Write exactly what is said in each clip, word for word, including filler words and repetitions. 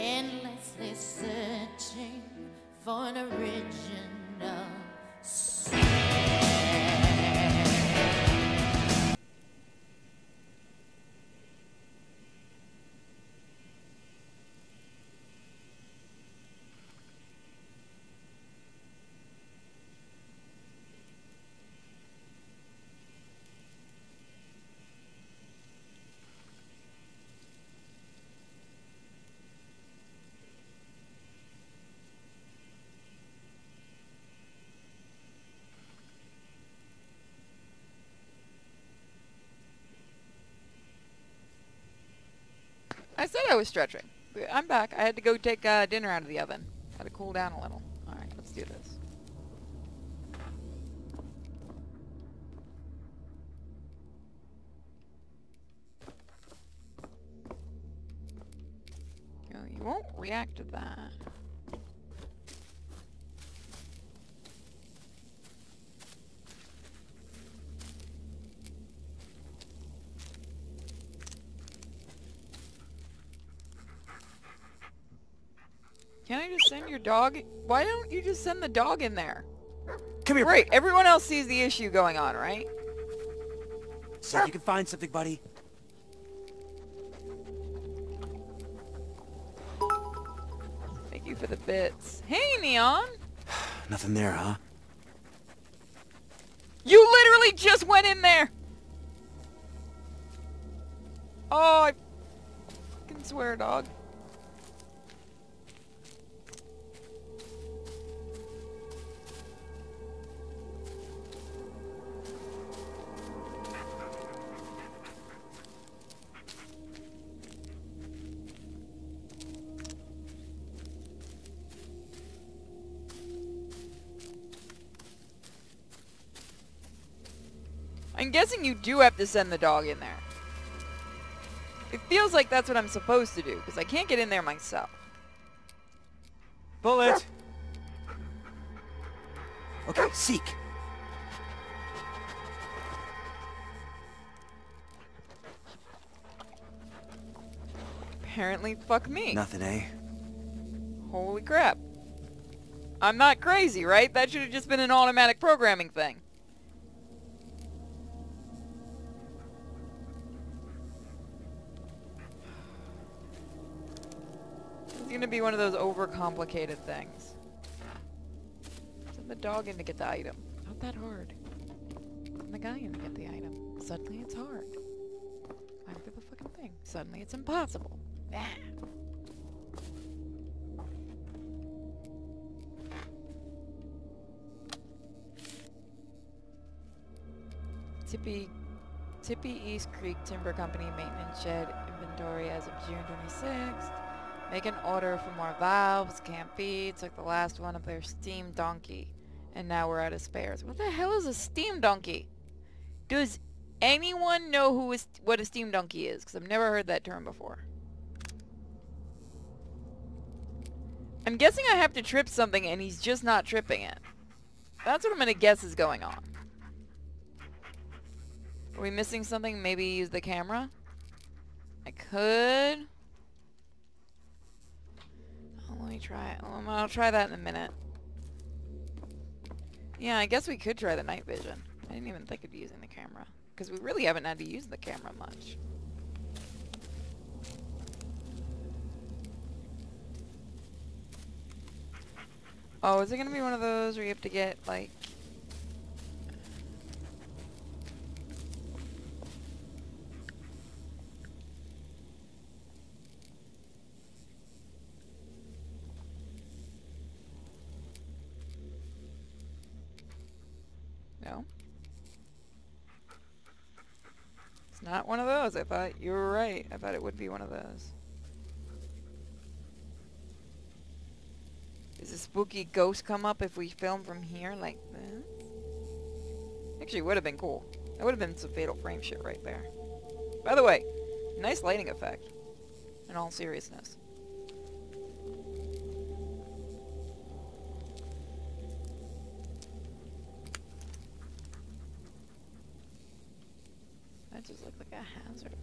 endlessly searching for an original song. I said I was stretching. I'm back. I had to go take uh, dinner out of the oven. Had to cool down a little. All right, let's do this. No, you won't react to that. Can I just send your dog? Why don't you just send the dog in there? Come here. Right, everyone else sees the issue going on, right? See if you can find something, buddy. Thank you for the bits. Hey, Neon. Nothing there, huh? You literally just went in there. Oh, I can swear, dog. I'm guessing you do have to send the dog in there. It feels like that's what I'm supposed to do, because I can't get in there myself. Bullet! Okay, seek! Apparently, fuck me. Nothing, eh? Holy crap. I'm not crazy, right? That should have just been an automatic programming thing. It's gonna be one of those overcomplicated things. Send the dog in to get the item. Not that hard. Send the guy in to get the item. Suddenly it's hard. Climb through the fucking thing. Suddenly it's impossible. Ah. Tippy, Tippy East Creek Timber Company maintenance shed inventory as of June twenty-sixth. Make an order for more valves, can't feed, took the last one of their steam donkey. And now we're out of spares. What the hell is a steam donkey? Does anyone know who is what a steam donkey is? Because I've never heard that term before. I'm guessing I have to trip something and he's just not tripping it. That's what I'm going to guess is going on. Are we missing something? Maybe use the camera? I could... Let me try it. I'll try that in a minute. Yeah, I guess we could try the night vision. I didn't even think of using the camera. Because we really haven't had to use the camera much. Oh, is it going to be one of those where you have to get, like... Not one of those. I thought you were right. I thought it would be one of those. Does a spooky ghost come up if we film from here like this? Actually, would have been cool. That would have been some Fatal Frame shit right there. By the way, nice lighting effect. In all seriousness. That just looked like a hazard.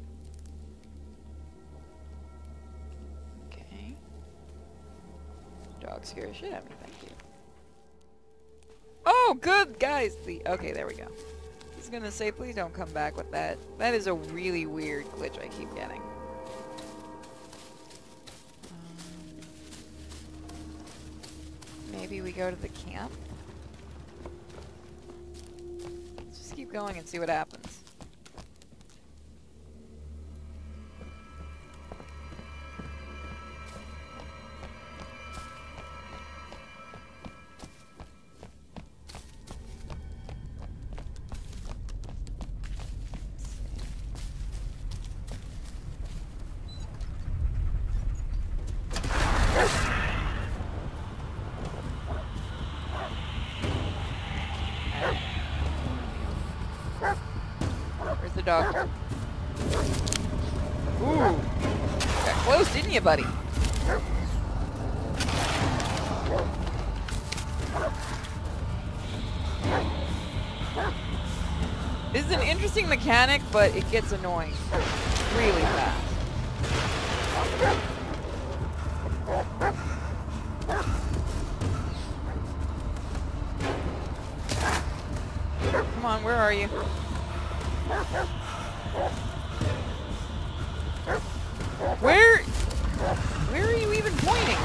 Okay. dog scared the shit out of me. Thank you. Oh, good guys. The okay, there we go. I was gonna say, please don't come back with that. That is a really weird glitch I keep getting. Um, maybe we go to the camp? Let's just keep going and see what happens. Dog. Ooh. Got close, didn't you, buddy? This is an interesting mechanic, but it gets annoying really fast. Come on, where are you? Where? Where are you even pointing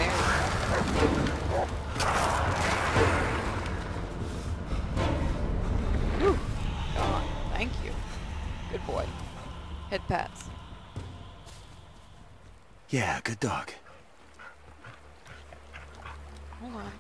there? Ooh, gone. Thank you. Good boy. Head pats. Yeah, good dog. Hold on.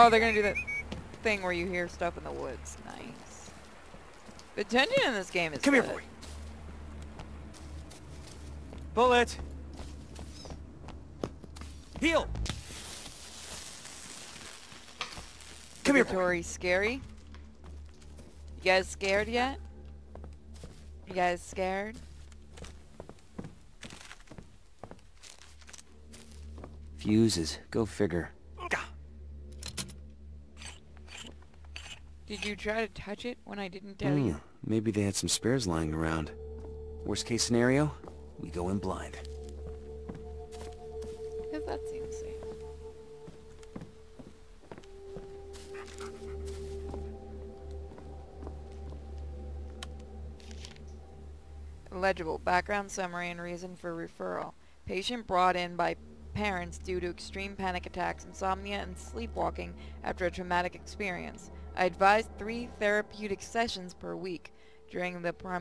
Oh, they're gonna do that thing where you hear stuff in the woods. Nice. The tension in this game is Come good. Here, boy. Bullet. Heal. Come here, boy. Scary. You guys scared yet? You guys scared? Fuses. Go figure. Did you try to touch it when I didn't tell mm, you? Maybe they had some spares lying around. Worst case scenario, we go in blind. Because that seems safe. Legible. Background summary and reason for referral. Patient brought in by parents due to extreme panic attacks, insomnia, and sleepwalking after a traumatic experience. I advised three therapeutic sessions per week. During the pre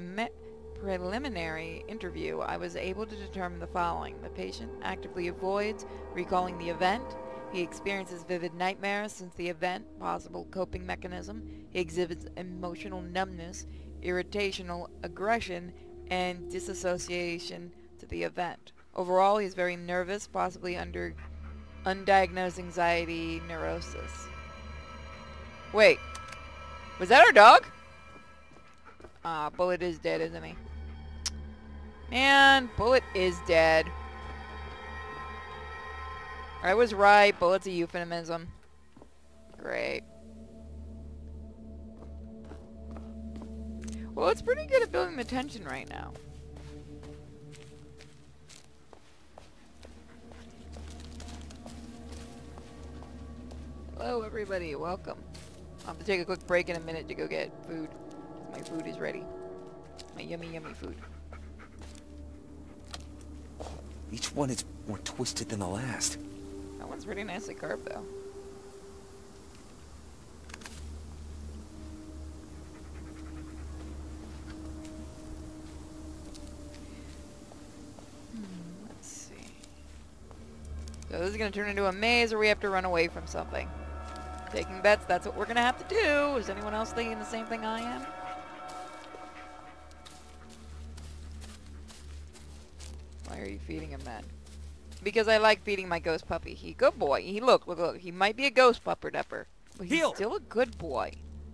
preliminary interview, I was able to determine the following. The patient actively avoids recalling the event. He experiences vivid nightmares since the event, possible coping mechanism. He exhibits emotional numbness, irritational aggression, and disassociation to the event. Overall, he is very nervous, possibly under undiagnosed anxiety neurosis. Wait, was that our dog? Ah, Bullet is dead, isn't he? Man, Bullet is dead. I was right, Bullet's a euphemism. Great. Well, it's pretty good at building the tension right now. Hello everybody, welcome. I'll have to take a quick break in a minute to go get food. My food is ready. My yummy, yummy food. Each one is more twisted than the last. That one's pretty nicely carved, though. Hmm, let's see. So this is going to turn into a maze, or we have to run away from something. Taking bets, that's what we're gonna have to do. Is anyone else thinking the same thing I am? Why are you feeding him that? Because I like feeding my ghost puppy. He good boy. He look, look, look. He might be a ghost pupper dupper, but he's Heal. Still a good boy.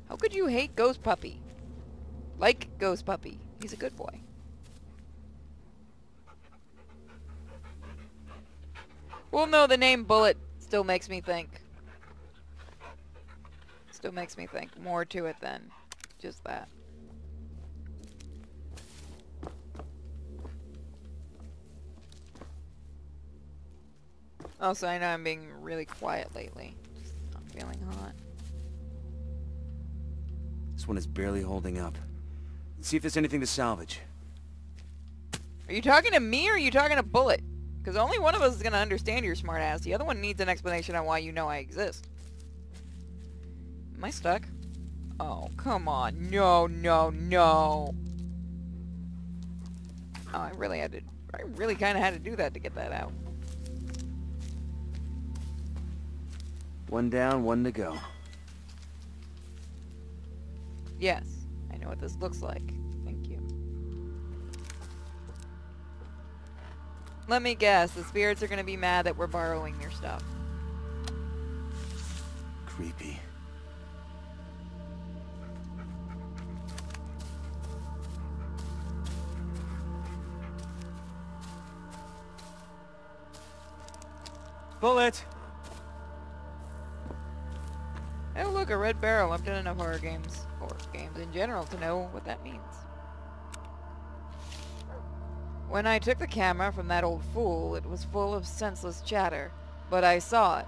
How could you hate ghost puppy? Like ghost puppy. He's a good boy. Well, no, the name Bullet still makes me think. Still makes me think more to it than just that. Also, I know I'm being really quiet lately. Just not feeling hot. This one is barely holding up. Let's see if there's anything to salvage. Are you talking to me or are you talking to Bullet? Because only one of us is going to understand your smart ass. The other one needs an explanation on why you know I exist. Am I stuck? Oh, come on. No, no, no. Oh, I really had to... I really kind of had to do that to get that out. One down, one to go. Yes. I know what this looks like. Thank you. Let me guess. The spirits are going to be mad that we're borrowing your stuff. Creepy. Bullet! Oh look, a red barrel. I've done enough horror games, horror games in general, to know what that means. When I took the camera from that old fool, it was full of senseless chatter, but I saw it.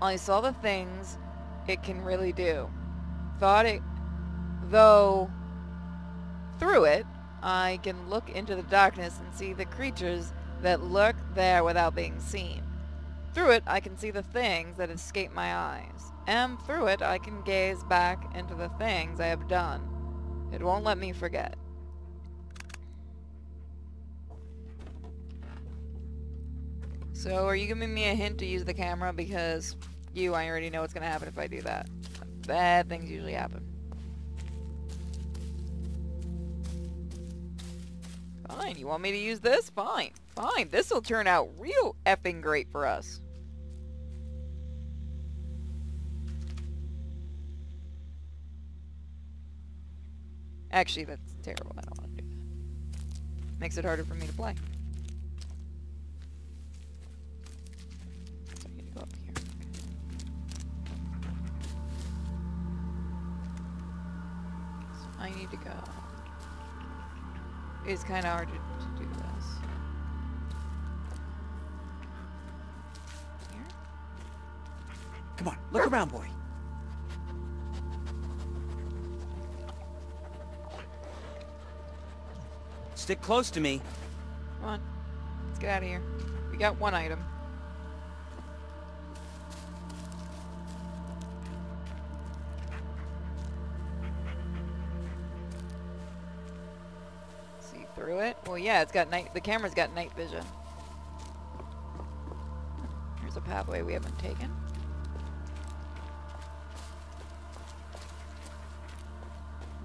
I saw the things it can really do. Thought it, though, through it, I can look into the darkness and see the creatures that lurk there without being seen. Through it, I can see the things that escape my eyes, and through it, I can gaze back into the things I have done. It won't let me forget. So are you giving me a hint to use the camera? Because you, I already know what's going to happen if I do that. Bad things usually happen. Fine, you want me to use this? Fine, fine. This'll turn out real effing great for us. Actually, that's terrible. I don't want to do that. Makes it harder for me to play. I need to go. It's kind of hard to, to do this. Here? Come on, look around, boy. Stick close to me. Come on, let's get out of here. We got one item. Through it? Well, yeah, it's got night. The camera's got night vision. Here's a pathway we haven't taken.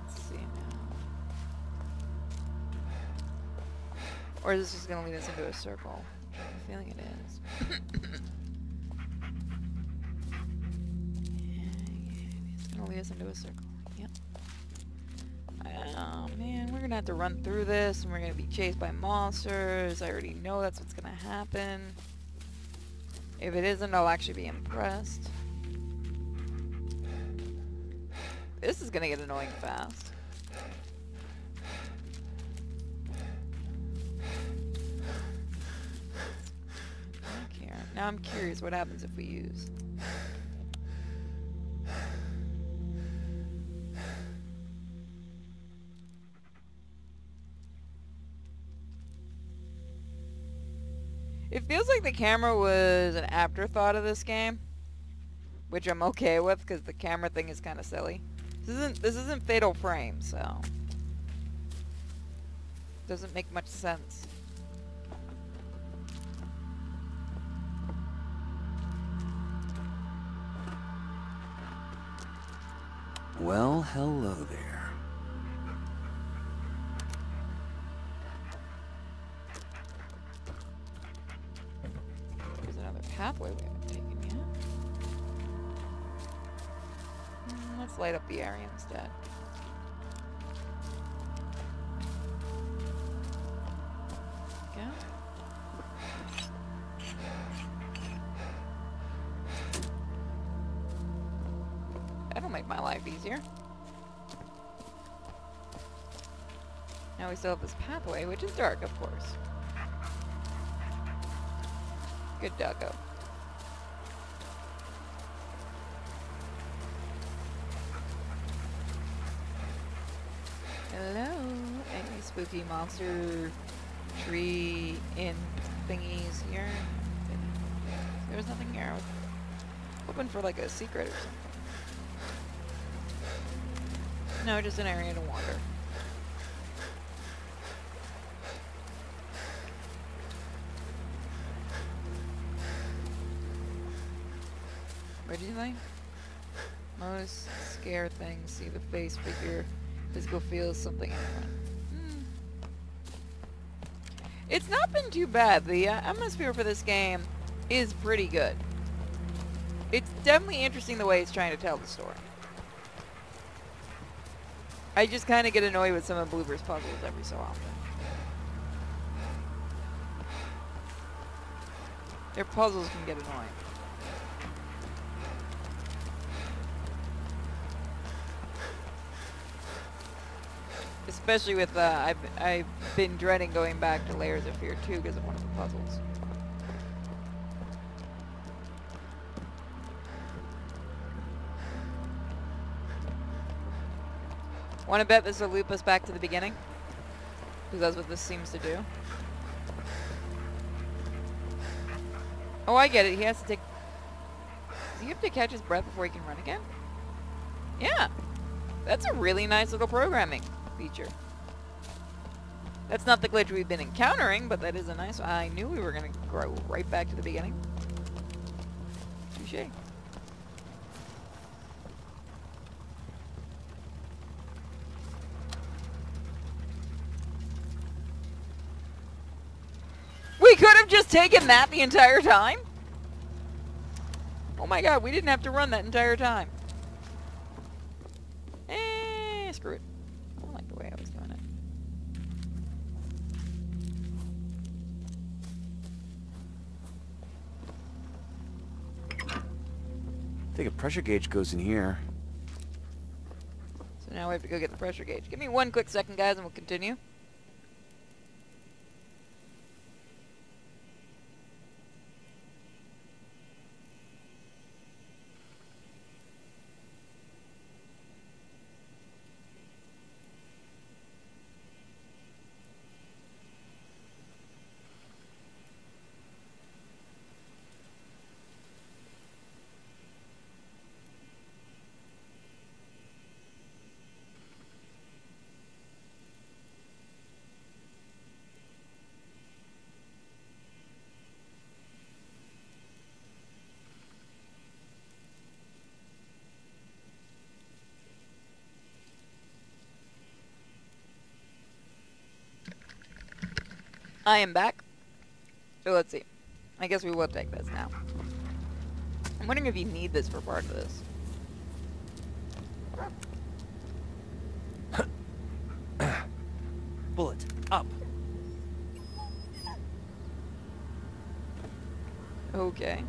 Let's see now. Or is this just going to lead us into a circle? I'm feeling it is. Yeah, yeah, it's going to lead us into a circle. Yep. Oh man, we're gonna have to run through this and we're gonna be chased by monsters. I already know that's what's gonna happen. If it isn't, I'll actually be impressed. This is gonna get annoying fast. I don't care. Now I'm curious what happens if we use. It feels like the camera was an afterthought of this game, which I'm okay with because the camera thing is kind of silly. This isn't this isn't Fatal Frame, so doesn't make much sense. Well, hello there. Pathway we haven't taken yet. Let's light up the area instead. There we go. make my life easier. Now we still have this pathway, which is dark, of course. Good doggo. Hello, any spooky monster tree in thingies here? There was nothing here. I was hoping for like a secret or something. No, just an area to wander. What do you think? Most scare things see the face, figure, physical feels, something. Mm. It's not been too bad. The uh, atmosphere for this game is pretty good. It's definitely interesting the way it's trying to tell the story. I just kind of get annoyed with some of Bloober's puzzles every so often. Their puzzles can get annoying. Especially with, uh, I've, I've been dreading going back to Layers of Fear two because of one of the puzzles. Want to bet this will loop us back to the beginning? Because that's what this seems to do. Oh, I get it. He has to take... Does he have to catch his breath before he can run again? Yeah. That's a really nice little programming feature. That's not the glitch we've been encountering, but that is a nice one. I knew we were going to go right back to the beginning. Touché. We could have just taken that the entire time? Oh my god, we didn't have to run that entire time. Eh, screw it. I don't like the way I was doing it. I think a pressure gauge goes in here. So now we have to go get the pressure gauge. Give me one quick second, guys, and we'll continue. I am back. So let's see. I guess we will take this now. I'm wondering if you need this for part of this. Bullet up. Okay.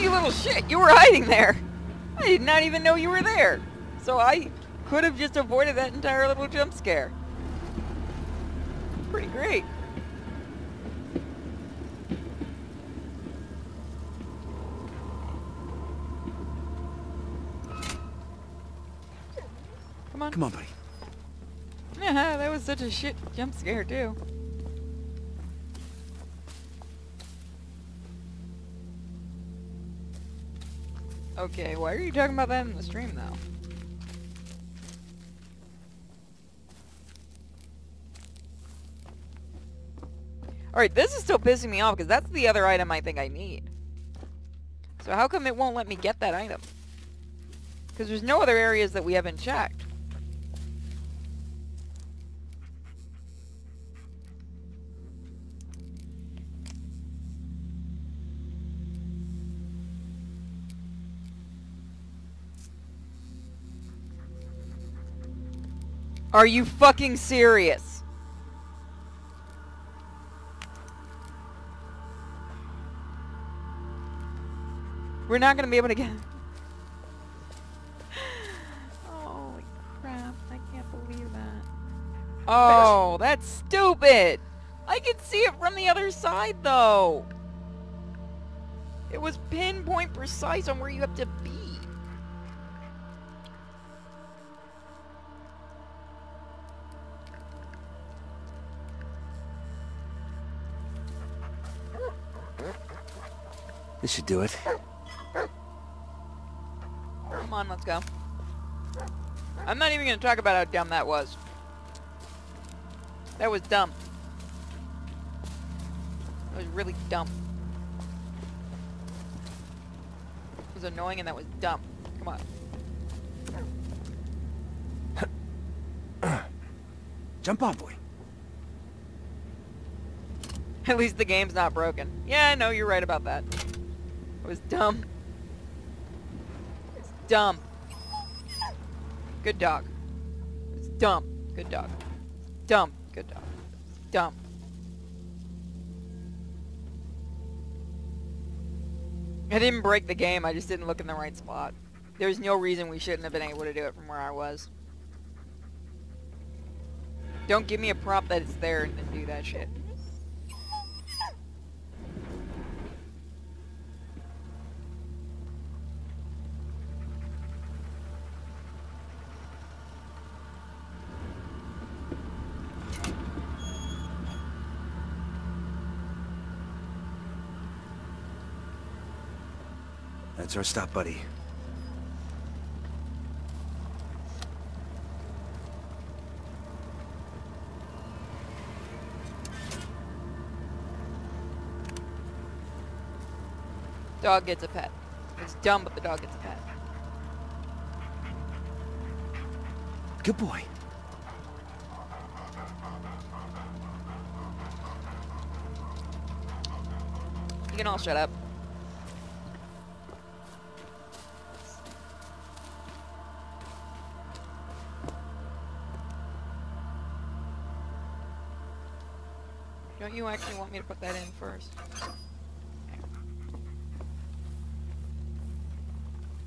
You little shit, you were hiding there. I did not even know you were there. So I could have just avoided that entire little jump scare. Pretty great. Come on. Come on, buddy. Yeah, that was such a shit jump scare too. Okay, why are you talking about that in the stream, though? Alright, this is still pissing me off because that's the other item I think I need. So how come it won't let me get that item? Because there's no other areas that we haven't checked. Are you fucking serious? We're not gonna be able to get... Holy crap, I can't believe that. Oh, that's stupid! I could see it from the other side, though! It was pinpoint precise on where you have to be. This should do it. Come on, let's go. I'm not even going to talk about how dumb that was. That was dumb. That was really dumb. It was annoying and that was dumb. Come on. Jump on, boy. At least the game's not broken. Yeah, no, you're right about that. It was dumb. It's dumb. Good dog. It's dumb. Good dog. Dumb. Good dog. Dumb. I didn't break the game, I just didn't look in the right spot. There's no reason we shouldn't have been able to do it from where I was. Don't give me a prop that it's there and then do that shit. That's our stop, buddy. Dog gets a pet. It's dumb, but the dog gets a pet. Good boy. You can all shut up. Don't you actually want me to put that in first?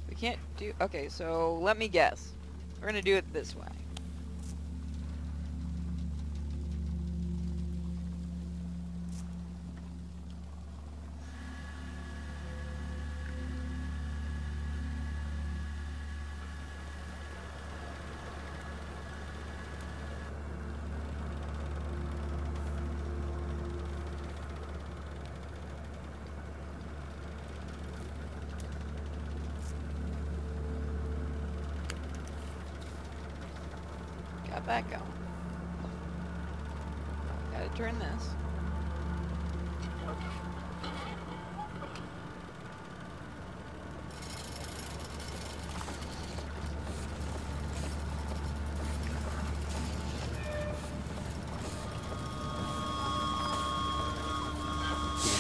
We can't do... Okay, so let me guess. We're gonna do it this way. That go. Gotta turn this. Damn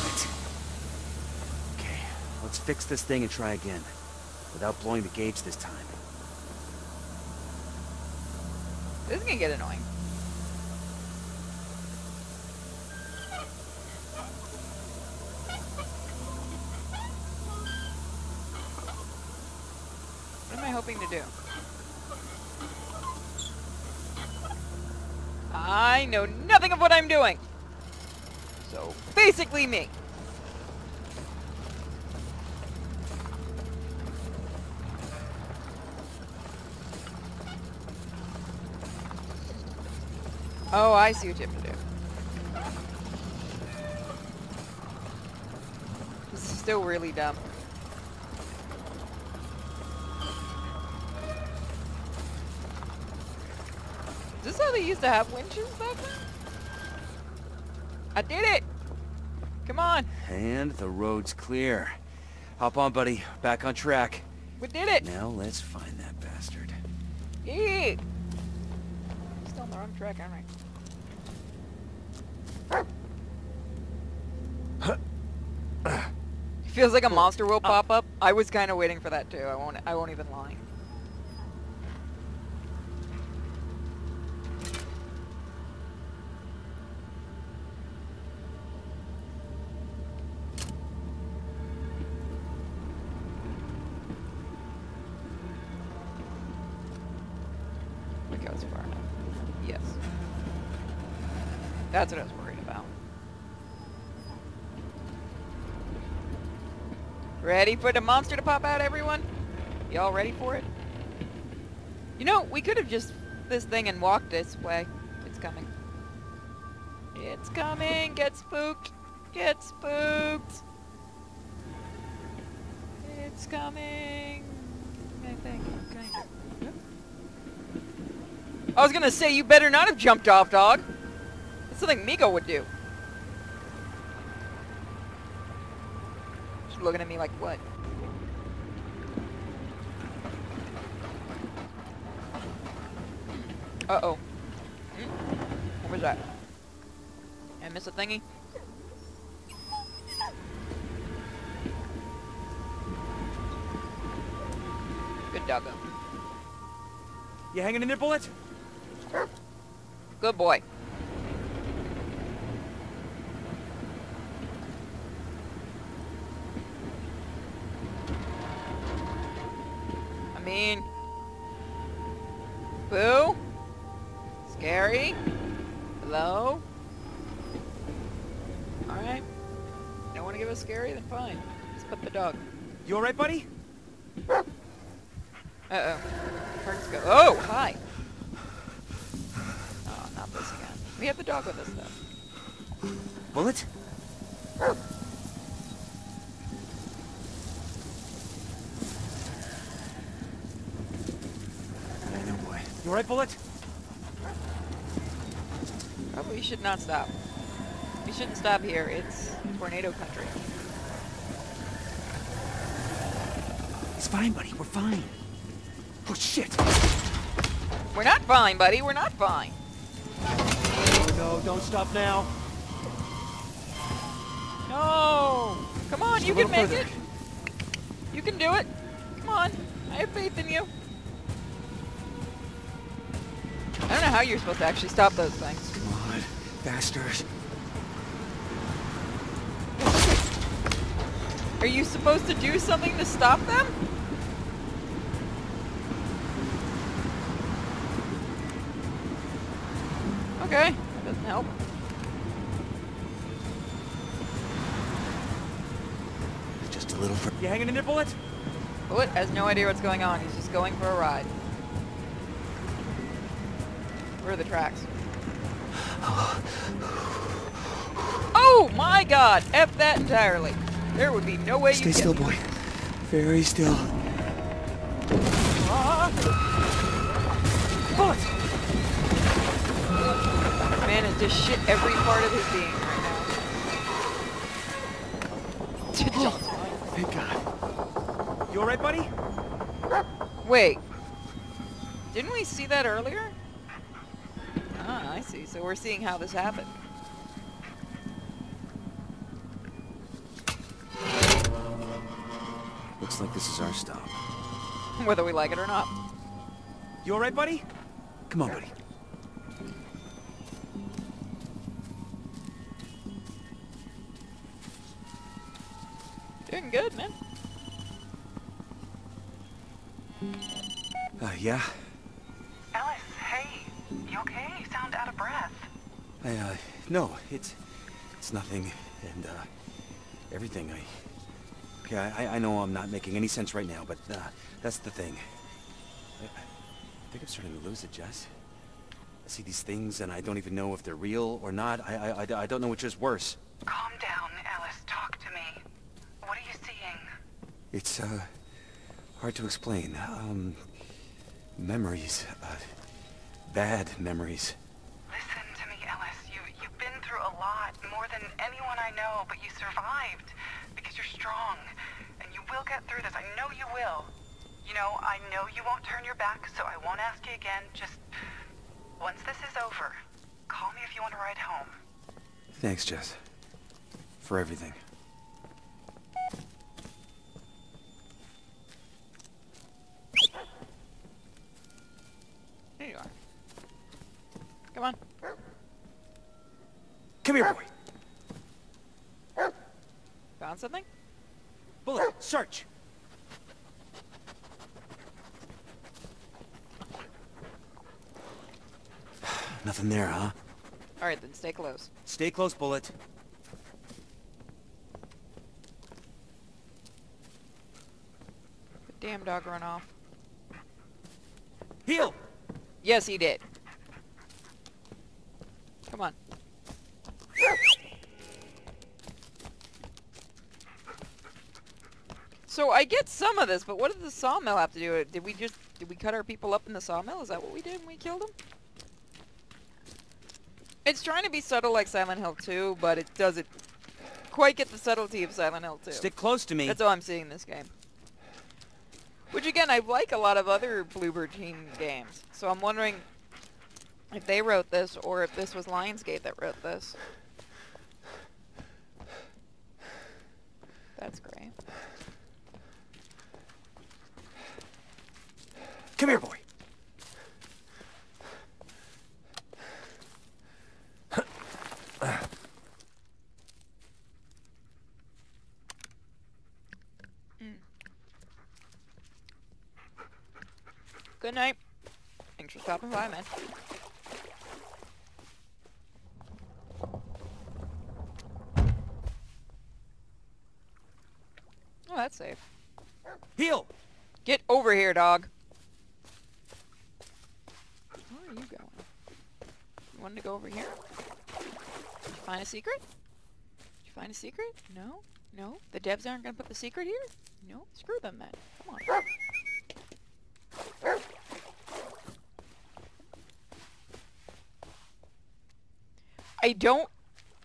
it. Okay, let's fix this thing and try again. Without blowing the gauge this time. This is gonna get annoying. What am I hoping to do? I know nothing of what I'm doing. So basically me. Oh, I see what you have to do. This is still really dumb. Is this how they used to have winches back then? I did it! Come on. And the road's clear. Hop on, buddy. Back on track. We did it. Now let's find that bastard. Eek. Still on the wrong track, aren't I? It feels like a monster will pop up. I was kind of waiting for that too. I won't. I won't even lie. That's what I was worried about. Ready for the monster to pop out, everyone? Y'all ready for it? You know, we could have just this thing and walked this way. It's coming. It's coming! Get spooked! Get spooked! It's coming! I think, kind of. I was gonna say, you better not have jumped off, dog! Something Miko would do. She's looking at me like, what? Uh-oh. What was that? I missed a thingy? Good doggo. You hanging in there, Bullet? Good boy. Boo? Scary? Hello? Alright. Don't want to give us scary? Then fine. Let's put the dog. You alright, buddy? Uh-oh. Parts go. Oh, hi! Oh, not this again. We have the dog with us, though. Bullet? You alright, Bullet? Probably we should not stop. We shouldn't stop here. It's tornado country. It's fine, buddy. We're fine. Oh, shit! We're not fine, buddy. We're not fine. Oh, no. Don't stop now. No! Come on. Just you can make further. It. You can do it. Come on. I have faith in you. I don't know how you're supposed to actually stop those things. Come on, bastards. Are you supposed to do something to stop them? Okay, that doesn't help. Just a little fur- You hanging in there, Bullet? Bullet has no idea what's going on. He's just going for a ride. Where are the tracks? Oh my god! F that entirely. There would be no way you could. Stay still, boy. Very still. Ah. Bullet! Man is just shit every part of his being right now. Oh, thank god. You alright, buddy? Wait. Didn't we see that earlier? Ah, I see. So we're seeing how this happened. Looks like this is our stop. Whether we like it or not. You alright, buddy? Come on, buddy. Doing good, man. Uh, yeah? You okay? You sound out of breath. I, uh, no, it's, it's nothing, and, uh, everything, I, okay, I, I know I'm not making any sense right now, but, uh, that's the thing. I, I think I'm starting to lose it, Jess. I see these things, and I don't even know if they're real or not. I, I, I, I don't know which is worse. Calm down, Alice. Talk to me. What are you seeing? It's, uh, hard to explain. Um, memories, uh... Bad memories. Listen to me, Ellis. You, you've been through a lot, more than anyone I know, but you survived because you're strong and you will get through this. I know you will. You know, I know you won't turn your back, so I won't ask you again. Just once this is over, call me if you want to ride home. Thanks, Jess, for everything. There you are. Come on. Come here, boy. Found something? Bullet, search. Nothing there, huh? All right, then stay close. Stay close, Bullet. The damn dog ran off. Heal! Yes, he did. Come on. So I get some of this, but what did the sawmill have to do? Did we just, did we cut our people up in the sawmill? Is that what we did when we killed them? It's trying to be subtle like Silent Hill two, but it doesn't quite get the subtlety of Silent Hill two. Stick close to me. That's all I'm seeing in this game. Which, again, I like a lot of other Bloober Team games. So I'm wondering if they wrote this or if this was Lionsgate that wrote this. That's great. Come here, boy. Good night. Thanks for stopping by, man. Oh, that's safe. Heal! Get over here, dog. Where are you going? You wanted to go over here? Did you find a secret? Did you find a secret? No? No? The devs aren't gonna put the secret here? No? Screw them, then. Come on. I don't,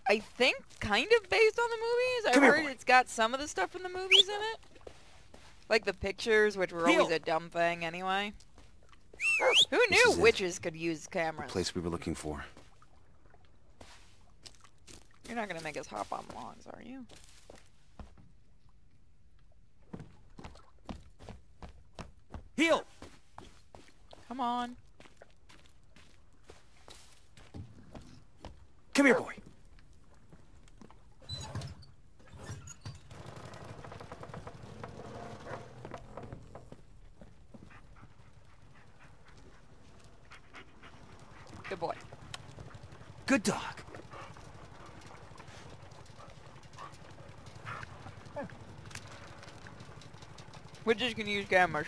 I think, kind of based on the movies. Come I've heard here, it's got some of the stuff from the movies in it. Like the pictures, which were Heal. always a dumb thing anyway. Who knew witches it. could use cameras? The place we were looking for. You're not going to make us hop on lawns, are you? Heal! Come on. Come here, boy. Good boy. Good dog. Witches can use cameras.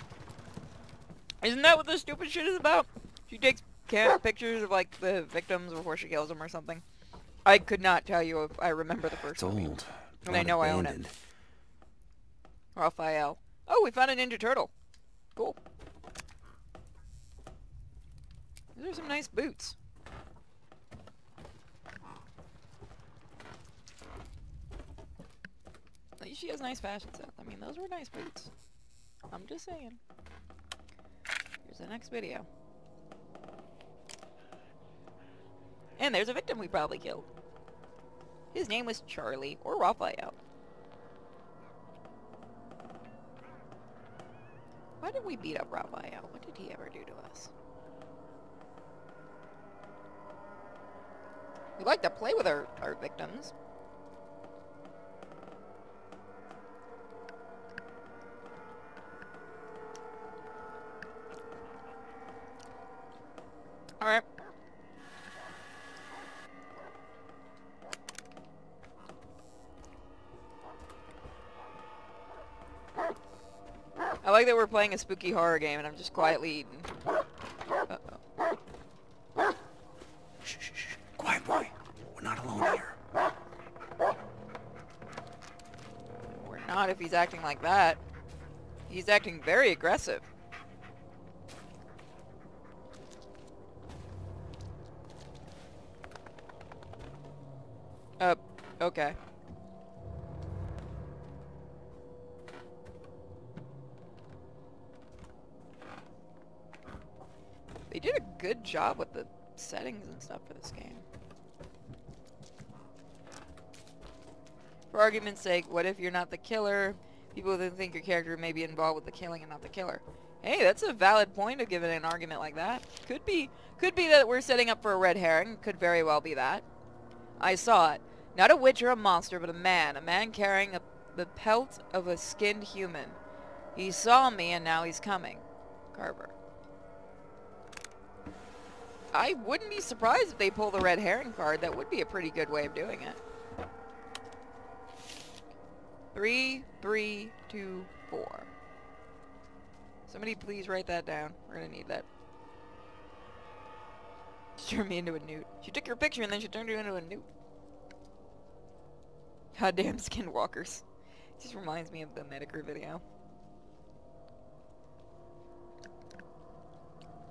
Isn't that what this stupid shit is about? She takes cam pictures of like the victims before she kills them or something. I could not tell you if I remember the first one. It's old. And I know I own it. Raphael. Oh, we found a Ninja Turtle. Cool. These are some nice boots. At least she has nice fashion sense. I mean, those were nice boots. I'm just saying. Here's the next video. And there's a victim we probably killed. His name was Charlie, or Raphael. Why did we beat up Raphael? What did he ever do to us? We like to play with our, our victims. Alright. I like that we're playing a spooky horror game and I'm just quietly eating. Uh-oh. Shh, shh, shh. Quiet, boy. We're not alone here. We're not if he's acting like that. He's acting very aggressive. Uh, Okay. They did a good job with the settings and stuff for this game. For argument's sake, what if you're not the killer? People then think your character may be involved with the killing and not the killer. Hey, that's a valid point of giving an argument like that. Could be, could be that we're setting up for a red herring. Could very well be that. I saw it. Not a witch or a monster, but a man. A man carrying a, the pelt of a skinned human. He saw me, and now he's coming. Carver. I wouldn't be surprised if they pull the red herring card. That would be a pretty good way of doing it. Three, three, two, four. Somebody please write that down. We're gonna need that. She turned me into a newt. She took your picture and then she turned you into a newt. Goddamn skinwalkers. It just reminds me of the Medicare video.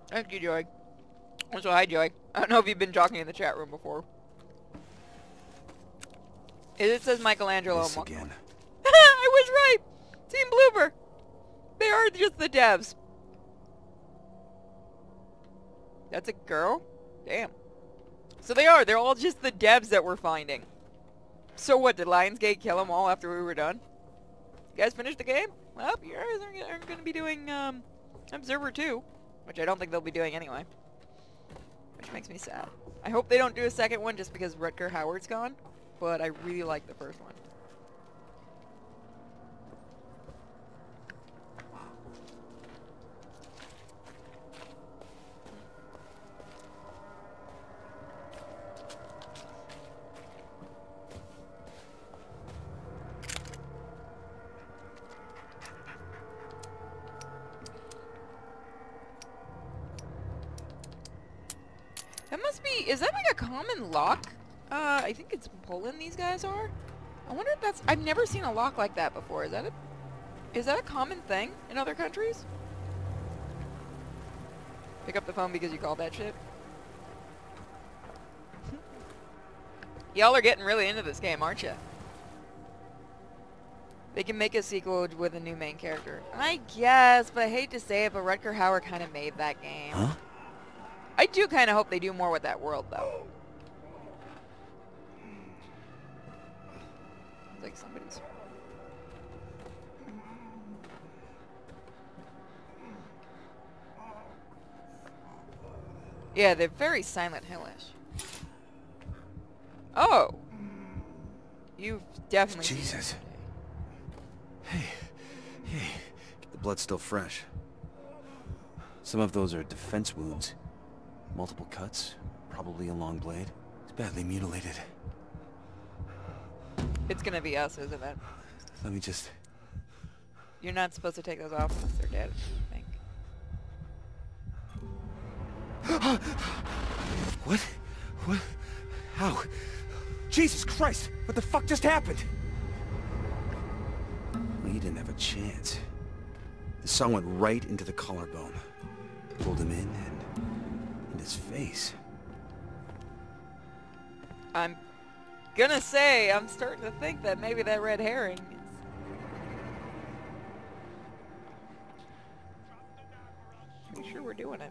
Thank you, Joy. Also, hi, Joy. I don't know if you've been talking in the chat room before. It says Michelangelo. This again. I was right. Team Bloober. They are just the devs. That's a girl? Damn. So they are. They're all just the devs that we're finding. So what? Did Lionsgate kill them all after we were done? You guys finished the game? Well, you guys are, are going to be doing um, Observer two, which I don't think they'll be doing anyway. Which makes me sad. I hope they don't do a second one just because Rutger Hauer's gone. But I really like the first one. That must be, is that like a common lock? Uh, I think it's Poland these guys are. I wonder if that's, I've never seen a lock like that before. Is that a, is that a common thing in other countries? Pick up the phone because you called that shit. Y'all are getting really into this game, aren't you? They can make a sequel with a new main character. I guess, but I hate to say it, but Rutger Hauer kind of made that game. Huh? I do kind of hope they do more with that world, though. It's like somebody's... Yeah, they're very Silent Hill-ish. Oh! You've definitely... Jesus. Hey. Hey. The blood's still fresh. Some of those are defense wounds. Multiple cuts. Probably a long blade. It's badly mutilated. It's gonna be us, isn't it? Let me just... You're not supposed to take those off unless they're dead, I think. What? What? How? Jesus Christ! What the fuck just happened? Well, he didn't have a chance. The saw went right into the collarbone. Pulled him in and... in his face. I'm... gonna say, I'm starting to think that maybe that red herring is... Pretty sure we're doing it.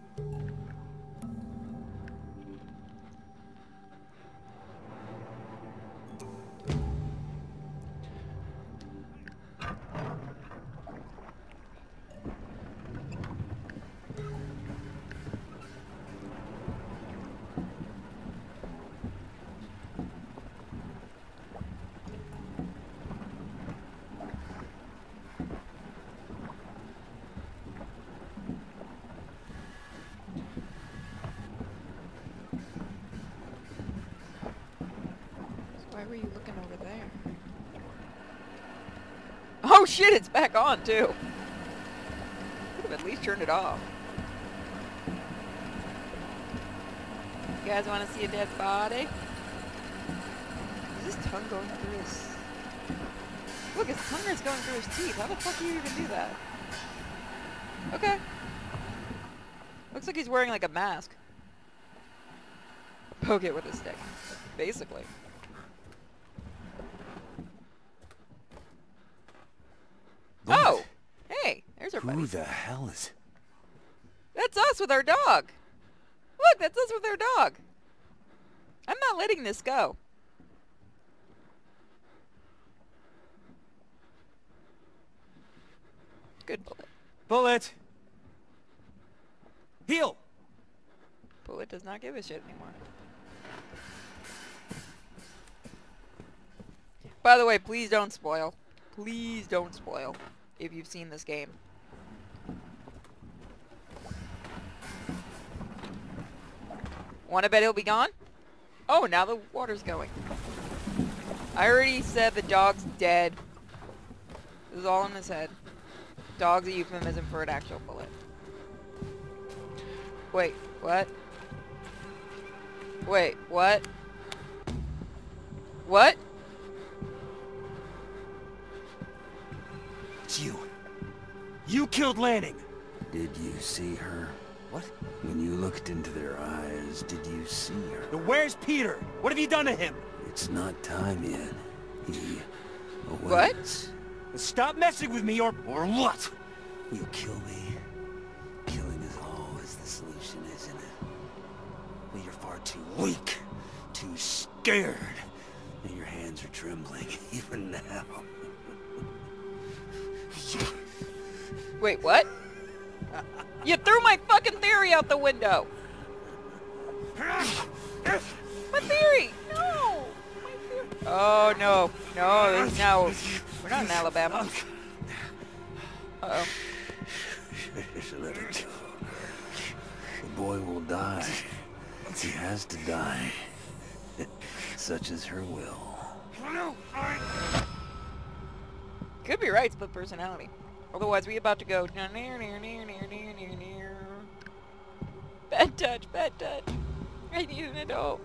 Shit, it's back on too. Could have at least turned it off. You guys want to see a dead body? Is his tongue going through his... Look, his tongue is going through his teeth. How the fuck do you even do that? Okay. Looks like he's wearing like a mask. Poke it with a stick, basically. Look. Oh! Hey, there's our buddy. Who the hell is... That's us with our dog! Look, that's us with our dog! I'm not letting this go. Good bullet. Bullet! Heal! Bullet does not give a shit anymore. By the way, please don't spoil. Please don't spoil if you've seen this game. Wanna bet he'll be gone? Oh, now the water's going. I already said the dog's dead. This is all in his head. Dog's a euphemism for an actual bullet. Wait, what? Wait, what? What? It's you. You killed Lanning! Did you see her? What? When you looked into their eyes, did you see her? Now where's Peter? What have you done to him? It's not time yet. He awaits. What? Stop messing with me, or or what? You kill me. Killing is always the solution, isn't it? Well, you're far too weak, too scared, and your hands are trembling even now. Wait, what? You threw my fucking theory out the window. My theory? No. My theory. Oh no, no, there's no. We're not in Alabama. Uh-oh. Let it go. The boy will die. He has to die. Such is her will. Could be right, split personality. Otherwise, we about to go... Bad touch, bad touch. I need an adult.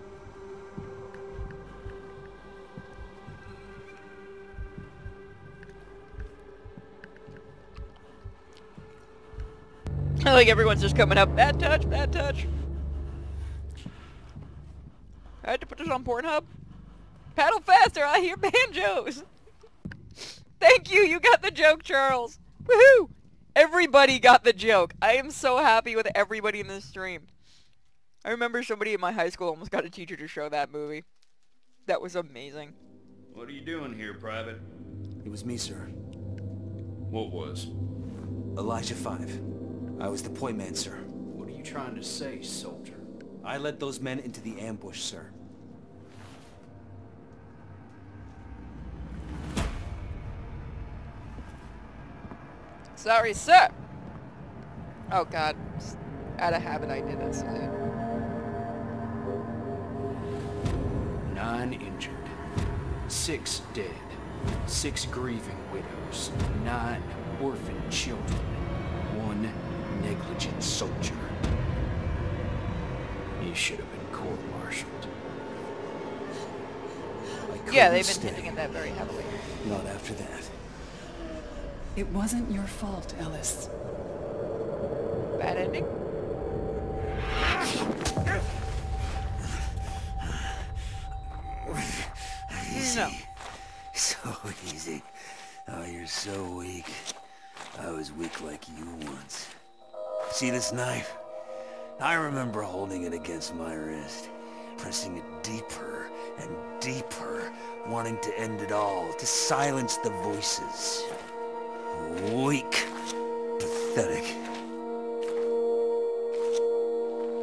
I like everyone's just coming up. Bad touch, bad touch. I had to put this on Pornhub. Paddle faster, I hear banjos. Thank you, you got the joke, Charles. Woohoo! Everybody got the joke. I am so happy with everybody in this stream. I remember somebody in my high school almost got a teacher to show that movie. That was amazing. What are you doing here, Private? It was me, sir. What was? Elijah Five. I was the point man, sir. What are you trying to say, soldier? I led those men into the ambush, sir. Sorry, sir! Oh god. Just out of habit I did that salute. Nine injured. Six dead. Six grieving widows. Nine orphan children. One negligent soldier. He should have been court-martialed. Yeah, they've been hinting at that very heavily. Not after that. It wasn't your fault, Ellis. Bad ending? Easy. No. So easy. Oh, you're so weak. I was weak like you once. See this knife? I remember holding it against my wrist, pressing it deeper and deeper, wanting to end it all, to silence the voices. Weak. Pathetic.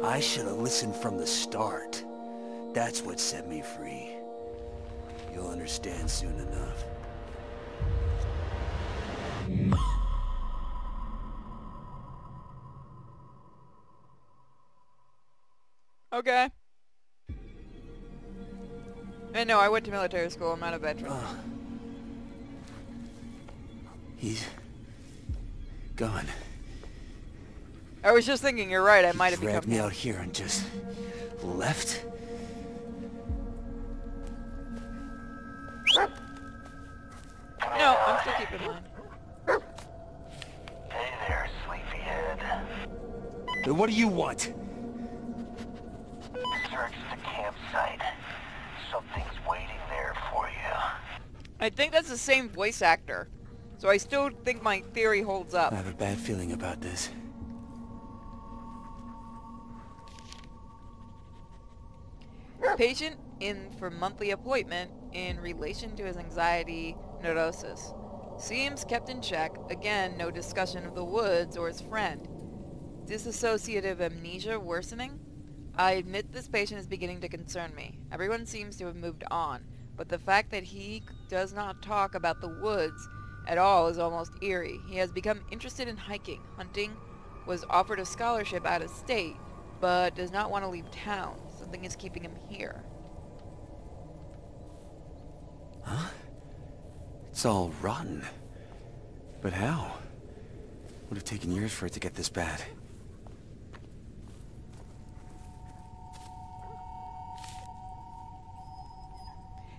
I should have listened from the start. That's what set me free. You'll understand soon enough. Okay. And no, I went to military school. I'm not a veteran. Uh, he's gone. I was just thinking, you're right. I might have become. Grabbed me out here and just left. No, I'm still keeping mine. Hey there, sleepyhead. What do you want? Search the campsite. Something's waiting there for you. I think that's the same voice actor. So I still think my theory holds up. I have a bad feeling about this. Patient in for monthly appointment in relation to his anxiety neurosis. Seems kept in check. Again, no discussion of the woods or his friend. Dissociative amnesia worsening? I admit this patient is beginning to concern me. Everyone seems to have moved on, but the fact that he does not talk about the woods at all is almost eerie. He has become interested in hiking, hunting, was offered a scholarship out of state, but does not want to leave town. Something is keeping him here. Huh? It's all rotten. But how? Would have taken years for it to get this bad.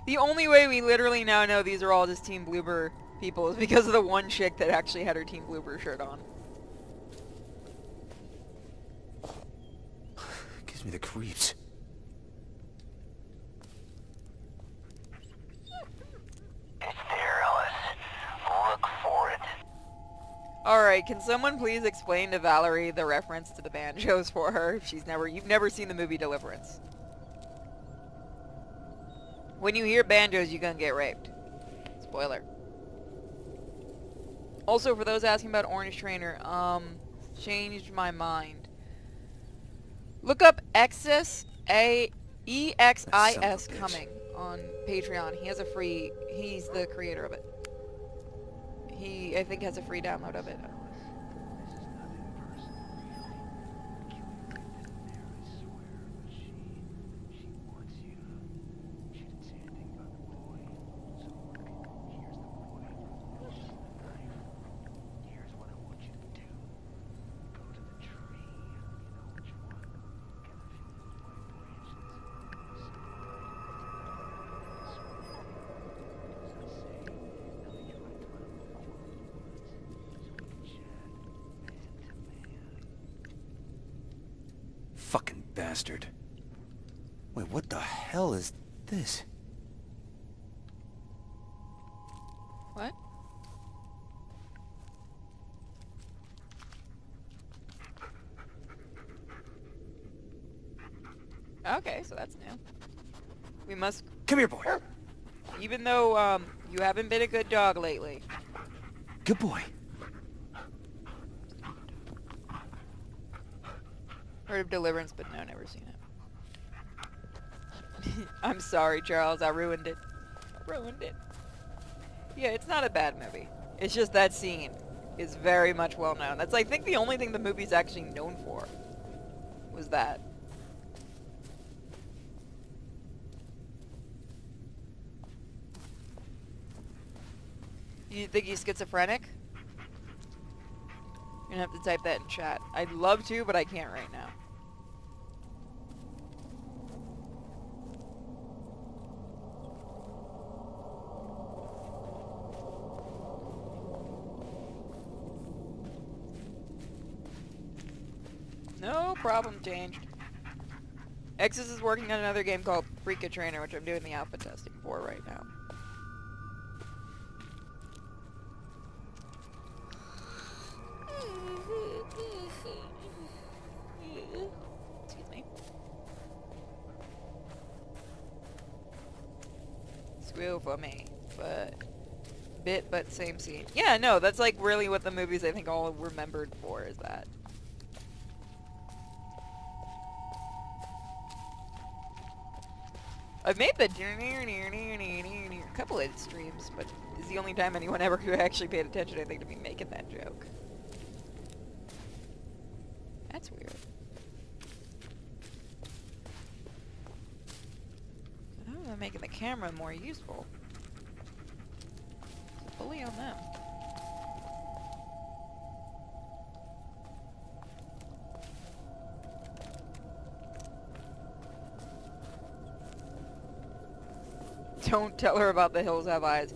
The only way we literally now know these are all just Team Bloober people is because of the one chick that actually had her Team Bloober shirt on. Gives me the creeps. It's there, Ellis. Look for it. Alright, can someone please explain to Valerie the reference to the banjos for her? If she's never, you've never seen the movie Deliverance. When you hear banjos, you're gonna get raped. Spoiler. Also, for those asking about Orange Trainer, um, changed my mind. Look up Exis, a E X I S coming on Patreon. He has a free. He's the creator of it. He, I think, has a free download of it. Fucking bastard. Wait, what the hell is this? What? Okay, so that's new. We must... Come here, boy! Even though, um, you haven't been a good dog lately. Good boy. Heard of Deliverance, but no, never seen it. I'm sorry, Charles. I ruined it. Ruined it. Yeah, it's not a bad movie. It's just that scene is very much well known. That's, I think, the only thing the movie's actually known for was that. You think he's schizophrenic? You're gonna have to type that in chat. I'd love to, but I can't right now. No problem, changed. Exis is working on another game called Freak-a-Trainer, which I'm doing the alpha testing for right now. Excuse me. Squeal for me, but... Bit, but same scene. Yeah, no, that's like really what the movies I think all remembered for is that. I've made the a couple of streams, but it's the only time anyone ever who actually paid attention, I think, to me making that joke. That's weird. How am I making the camera more useful? It's fully on them. Don't tell her about The Hills Have Eyes.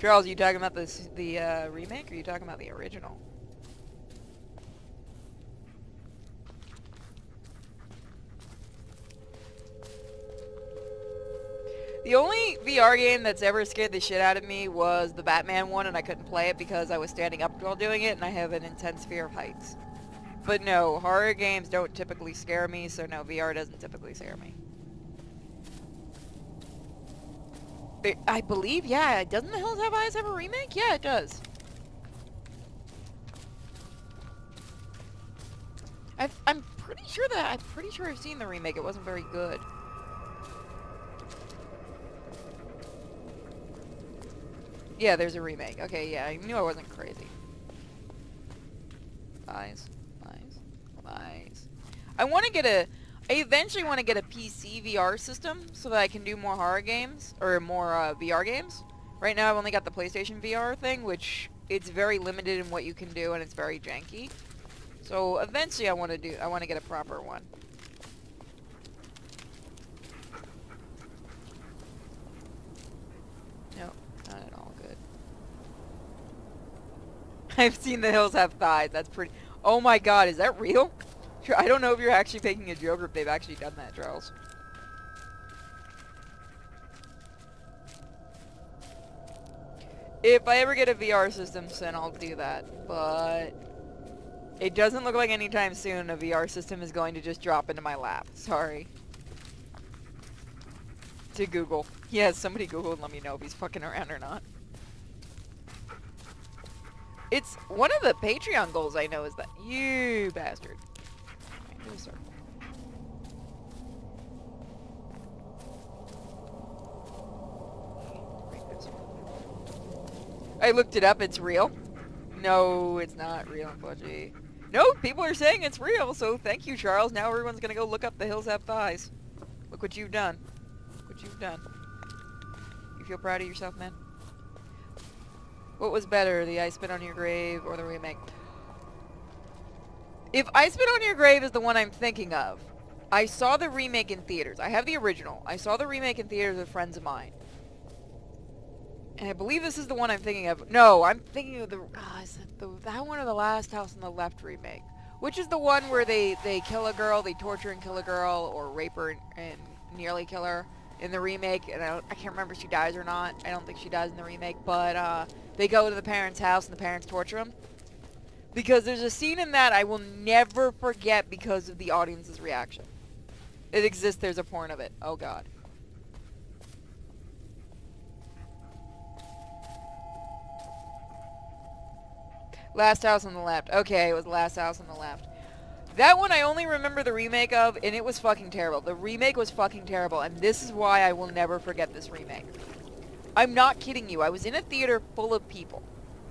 Charles, are you talking about this, the uh, remake, or are you talking about the original? The only V R game that's ever scared the shit out of me was the Batman one, and I couldn't play it because I was standing up while doing it, and I have an intense fear of heights. But no, horror games don't typically scare me, so no, V R doesn't typically scare me. I believe, yeah, doesn't The Hills Have Eyes have a remake? Yeah, it does. I've, I'm pretty sure that, I'm pretty sure I've seen the remake. It wasn't very good. Yeah, there's a remake. Okay, yeah, I knew I wasn't crazy. Lies, lies, lies. I want to get a... I eventually want to get a P C V R system so that I can do more horror games, or more uh, V R games. Right now I've only got the PlayStation V R thing, which it's very limited in what you can do and it's very janky. So eventually I want to do, I want to get a proper one. Nope, not at all good. I've seen The Hills Have Thighs, that's pretty... Oh my god, is that real? I don't know if you're actually making a joke or if they've actually done that, Charles. If I ever get a V R system, then I'll do that. But it doesn't look like anytime soon a V R system is going to just drop into my lap. Sorry. To Google. Yeah, somebody Google and let me know if he's fucking around or not. It's one of the Patreon goals I know is that... You bastard. Sir. I looked it up, it's real. No, it's not real, budgie. No, people are saying it's real, so thank you, Charles. Now everyone's gonna go look up The Hills Have Thighs. Look what you've done. Look what you've done. You feel proud of yourself, man? What was better, the I Spit on Your Grave or the remake? If I Spit on Your Grave is the one I'm thinking of, I saw the remake in theaters. I have the original. I saw the remake in theaters with friends of mine. And I believe this is the one I'm thinking of. No, I'm thinking of the... Uh, is that, the that one or the Last House on the Left remake? Which is the one where they, they kill a girl, they torture and kill a girl, or rape her and, and nearly kill her in the remake. And I, don't, I can't remember if she dies or not. I don't think she dies in the remake. But uh, they go to the parents' house and the parents torture them. Because there's a scene in that I will never forget because of the audience's reaction. It exists, there's a porn of it. Oh god. Last House on the Left. Okay, it was Last House on the Left. That one I only remember the remake of, and it was fucking terrible. The remake was fucking terrible, and this is why I will never forget this remake. I'm not kidding you. I was in a theater full of people.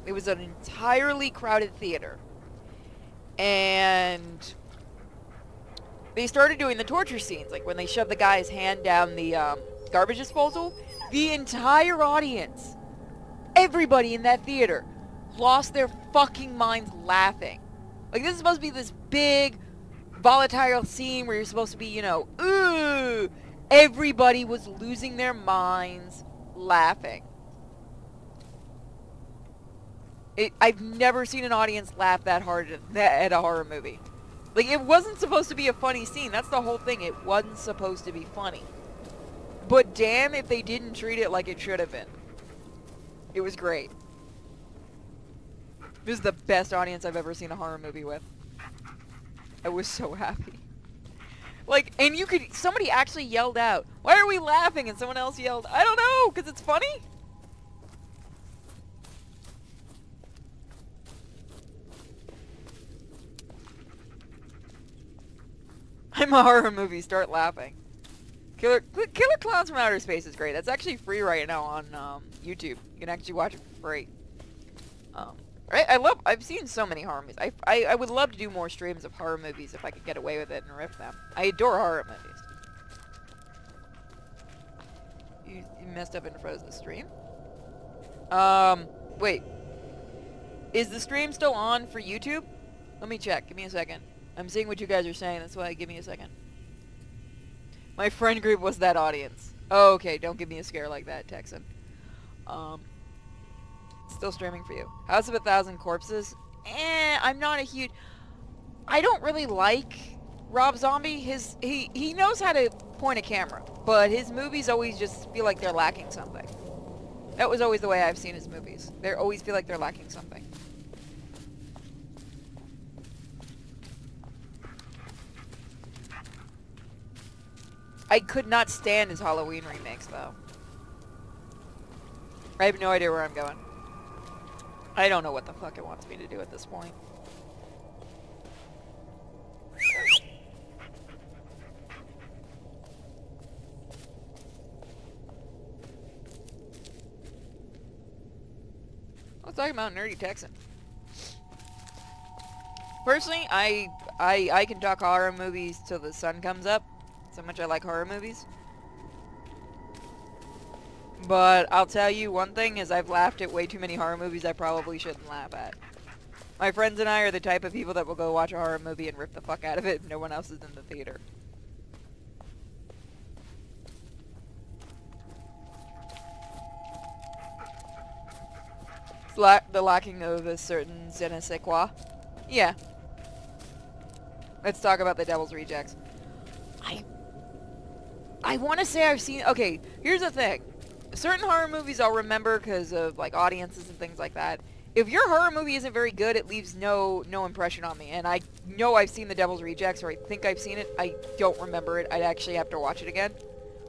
It was an entirely crowded theater. And they started doing the torture scenes. Like when they shoved the guy's hand down the um, garbage disposal. The entire audience, everybody in that theater, lost their fucking minds laughing. Like this is supposed to be this big, volatile scene where you're supposed to be, you know, ooh. Everybody was losing their minds laughing. It, I've never seen an audience laugh that hard at, at a horror movie. Like, it wasn't supposed to be a funny scene. That's the whole thing. It wasn't supposed to be funny. But damn if they didn't treat it like it should have been. It was great. This is the best audience I've ever seen a horror movie with. I was so happy. Like, and you could... Somebody actually yelled out, "Why are we laughing?" And someone else yelled, "I don't know, because it's funny?" I'm a horror movie, start laughing. Killer Killer Clowns from Outer Space is great. That's actually free right now on um, YouTube. You can actually watch it for free. Um, right? I love, I've seen so many horror movies. I, I, I would love to do more streams of horror movies if I could get away with it and riff them. I adore horror movies. You, you messed up and froze the stream. Um, wait. Is the stream still on for YouTube? Let me check. Give me a second. I'm seeing what you guys are saying, that's why give me a second. My friend group was that audience. Oh, okay, don't give me a scare like that, Texan. Um, still streaming for you. House of a Thousand Corpses? Eh, I'm not a huge... I don't really like Rob Zombie. His he, he knows how to point a camera, but his movies always just feel like they're lacking something. That was always the way I've seen his movies. They always feel like they're lacking something. I could not stand his Halloween remakes, though. I have no idea where I'm going. I don't know what the fuck it wants me to do at this point. Let's talk about nerdy Texan. Personally, I, I, I can talk horror movies till the sun comes up. So much I like horror movies. But I'll tell you one thing is I've laughed at way too many horror movies I probably shouldn't laugh at. My friends and I are the type of people that will go watch a horror movie and rip the fuck out of it if no one else is in the theater. It's la the lacking of a certain je ne sais quoi. Yeah. Let's talk about The Devil's Rejects. I... I want to say I've seen... Okay, here's the thing. Certain horror movies I'll remember because of, like, audiences and things like that. If your horror movie isn't very good, it leaves no no impression on me. And I know I've seen The Devil's Rejects, or I think I've seen it. I don't remember it. I'd actually have to watch it again.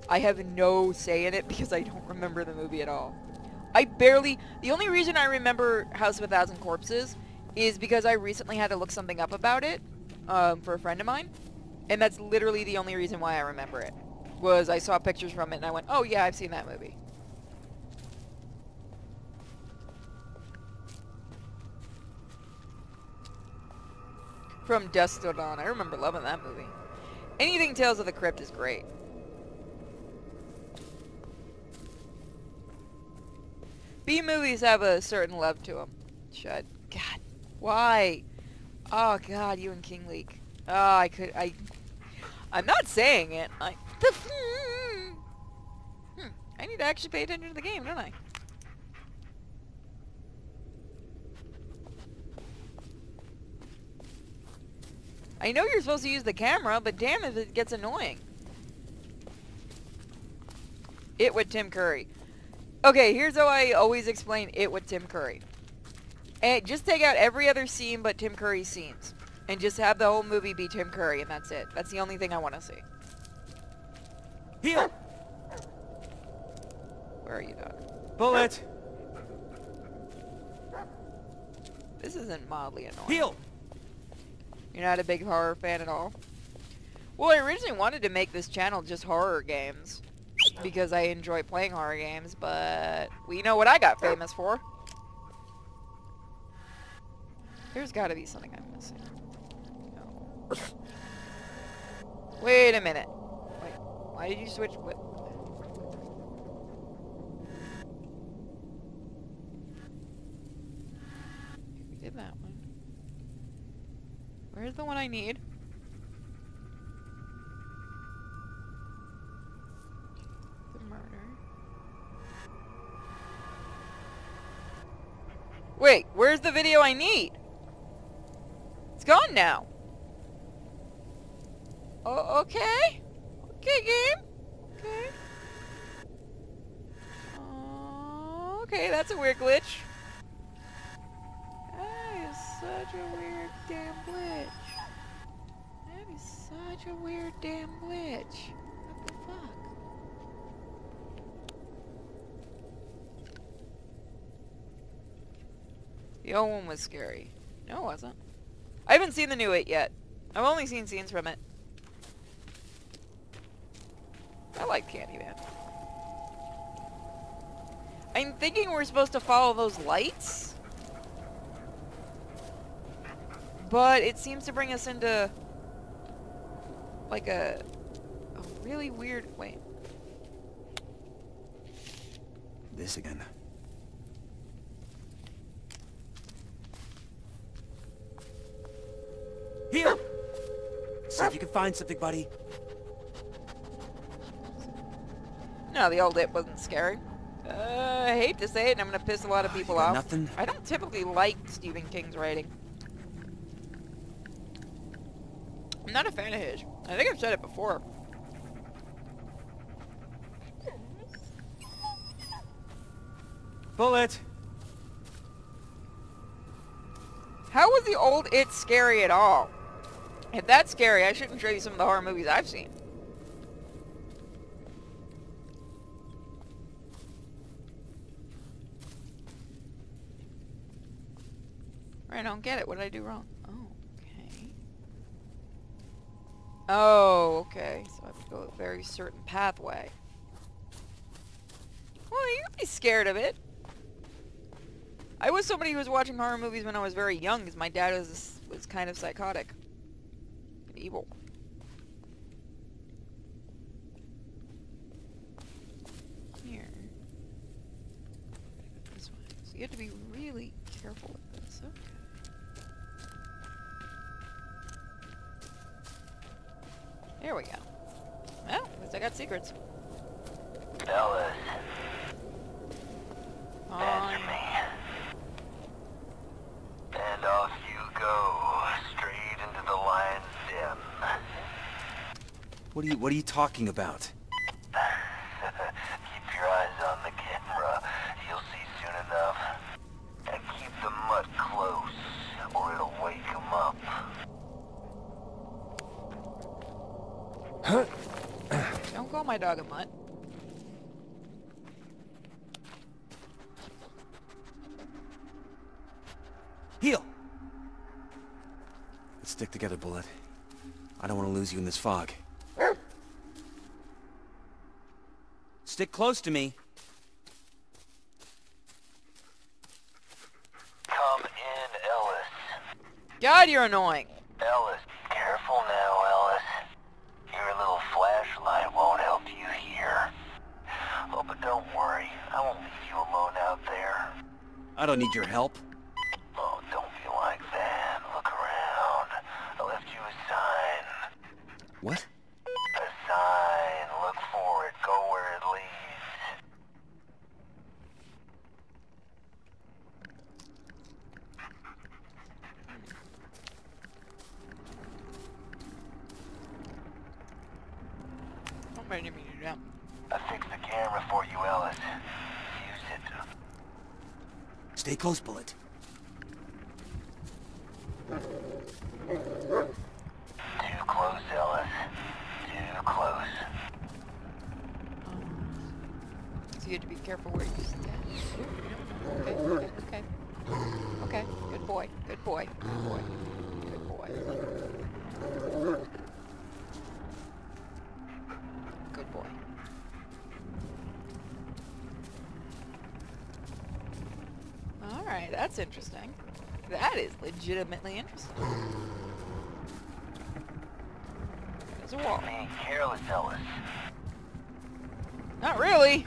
I have no say in it because I don't remember the movie at all. I barely... The only reason I remember House of a Thousand Corpses is because I recently had to look something up about it um, for a friend of mine. And that's literally the only reason why I remember it. Was I saw pictures from it and I went, oh yeah, I've seen that movie. From Dusk Till Dawn. I remember loving that movie. Anything Tales of the Crypt is great. B-movies have a certain love to them. Shut. God. Why? Oh god, you and King Leak. Oh, I could, I, I'm not saying it, I, the f hmm, I need to actually pay attention to the game, don't I? I know you're supposed to use the camera, but damn if it gets annoying. It with Tim Curry. Okay, here's how I always explain it with Tim Curry. And just take out every other scene but Tim Curry's scenes. And just have the whole movie be Tim Curry, and that's it. That's the only thing I want to see. Here! Where are you, dog? Bullet! This isn't mildly annoying. Heel! You're not a big horror fan at all? Well, I originally wanted to make this channel just horror games. Because I enjoy playing horror games, but... we know what I got famous for. There's gotta be something I'm missing. Wait a minute. Wait, why did you switch? What? We did that one. Where's the one I need? The murder. Wait, where's the video I need? It's gone now. Oh, okay. Okay, game. Okay. Oh, okay, that's a weird glitch. That is such a weird damn glitch. That is such a weird damn glitch. What the fuck? The old one was scary. No, it wasn't. I haven't seen the new it yet. I've only seen scenes from it. I like Candyman. I'm thinking we're supposed to follow those lights. But it seems to bring us into... like a... a really weird... wait. This again. Here! See if you can find something, buddy. No, the old it wasn't scary. Uh, I hate to say it, and I'm gonna piss a lot of people off. Nothing. I don't typically like Stephen King's writing. I'm not a fan of his. I think I've said it before. Bullet! How was the old It scary at all? If that's scary, I shouldn't show you some of the horror movies I've seen. I don't get it. What did I do wrong? Oh, okay. Oh, okay. So I have to go a very certain pathway. Well, you would be scared of it. I was somebody who was watching horror movies when I was very young, because my dad was was kind of psychotic, and evil. Here, this one. So you have to be really careful with this. Okay. There we go. Well, at least I got secrets. Fellas, answer me. And off you go, straight into the lion's den. What are you? What are you talking about? Keep your eyes on the camera. You'll see soon enough. And keep the mutt close, or it'll wake him up. Huh? Don't call my dog a mutt. Heal! Let's stick together, Bullet. I don't want to lose you in this fog. Stick close to me. Come in, Ellis. God, you're annoying. Ellis, careful now, Ellis. Your little flashlight won't help you here. Oh, but don't worry. I won't leave you alone out there. I don't need your help. What? A sign. Look for it. Go where it leads. What made me do that? I fixed the camera for you, Ellis. Use it. Stay close, Bullet. Careful where you stand. Okay, okay, okay. Okay, good boy, good boy, good boy, good boy. Good boy. Alright, that's interesting. That is legitimately interesting. There's a wall. Man, careless, Ellis. Not really.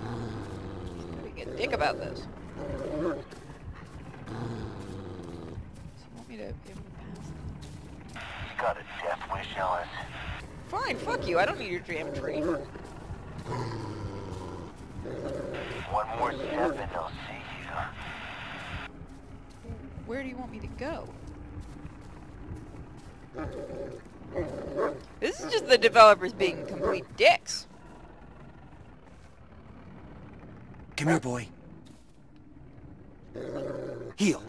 Dick about this. So you want me to give him a pass? You got a death wish, Ellis. Fine, fuck you. I don't need your jam tree. One more step and they'll see you. Where do you want me to go? This is just the developers being complete dicks. Come here, boy. Heal.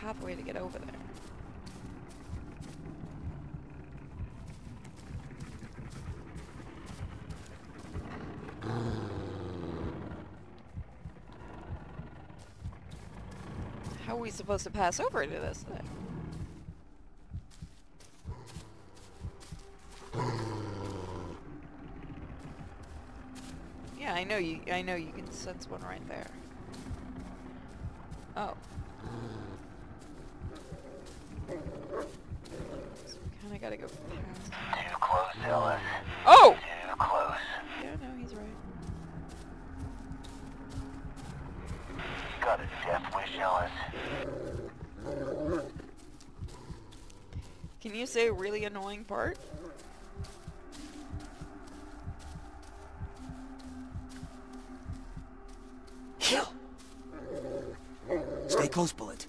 Pathway to get over there. How are we supposed to pass over into this thing? I know you. I know you can sense one right there. Oh. So we kind of gotta go past. Too close, Ellis. Oh. Too close. Yeah, no, he's right. You got a death wish, Ellis. Can you say a really annoying part? Close, Bullet.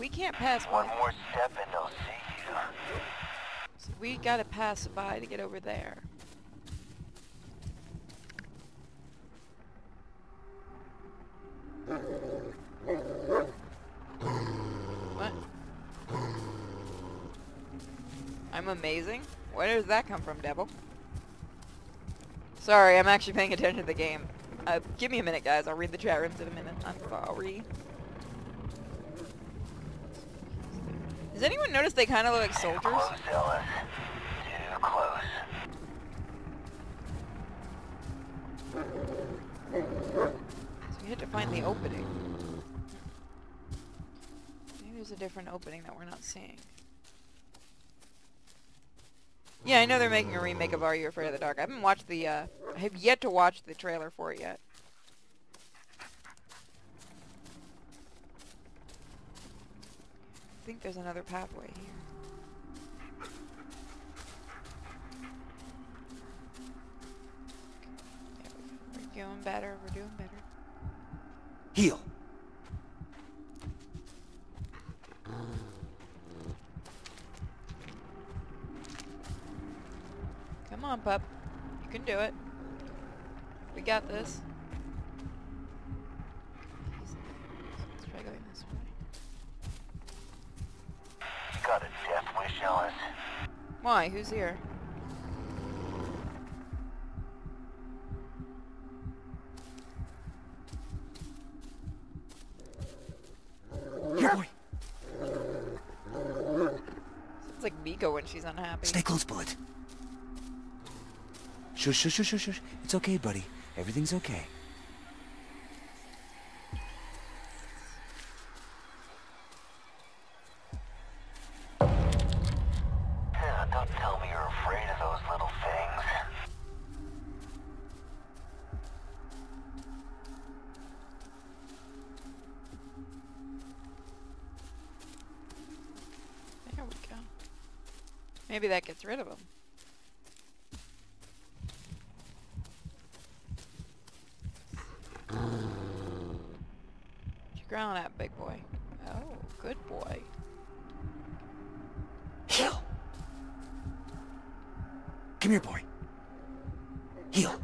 We can't pass by. One more step and they'll see you. So we gotta pass by to get over there. What? I'm amazing. Where does that come from, devil? Sorry, I'm actually paying attention to the game. Uh, give me a minute, guys. I'll read the chat rooms in a minute. I'm sorry. Does anyone notice they kind of look like soldiers? Too close, Ellis. Too close. So we had to find the opening. Maybe there's a different opening that we're not seeing. Yeah, I know they're making a remake of Are You Afraid of the Dark. I haven't watched the, uh, I have yet to watch the trailer for it yet. I think there's another pathway here. Yeah, we're doing better, we're doing better. Heal! Come on, pup. You can do it. We got this. Let's try going this way. You got a death wish, Ellis. Why? Who's here? Here, boy. Sounds like Miko when she's unhappy. Stay close, Bullet. Shush, shush, shush, shush, shush. It's okay, buddy. Everything's okay. Yeah, don't tell me you're afraid of those little things. There we go. Maybe that gets rid of them. Ground at big boy. Oh, good boy. Heal. Come here, boy. Heal.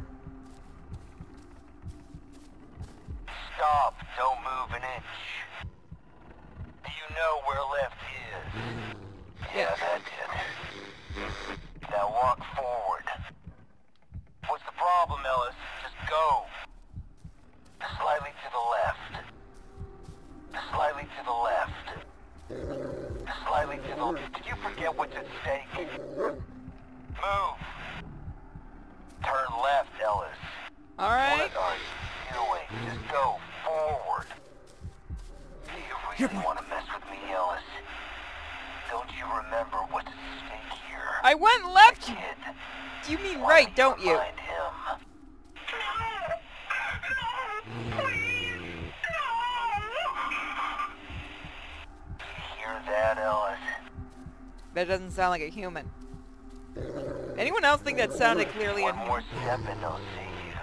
Stop. Don't move an inch. Do you know where left is? Yeah, that's it. Now walk forward. What's the problem, Ellis? Just go. Slightly to the left. Slightly to the left. Slightly to the left. Did you forget what's at stake? Move! Turn left, Ellis. Alright. What are you doing? Just go forward. Do you really want to mess with me, Ellis? Don't you remember what's at stake here? I went left! Kid. You mean right, don't you? That doesn't sound like a human. Anyone else think that sounded clearly One more step and they'll see you.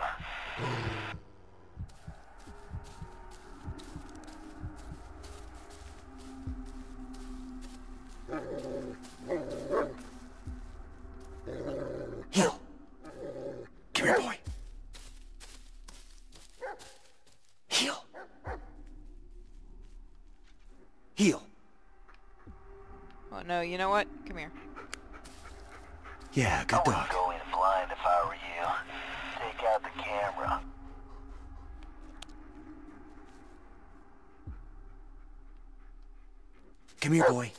No, you know what? Come here. Yeah, good dog. I wouldn't go in blind if I were you. Take out the camera. Come here, boy.